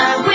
I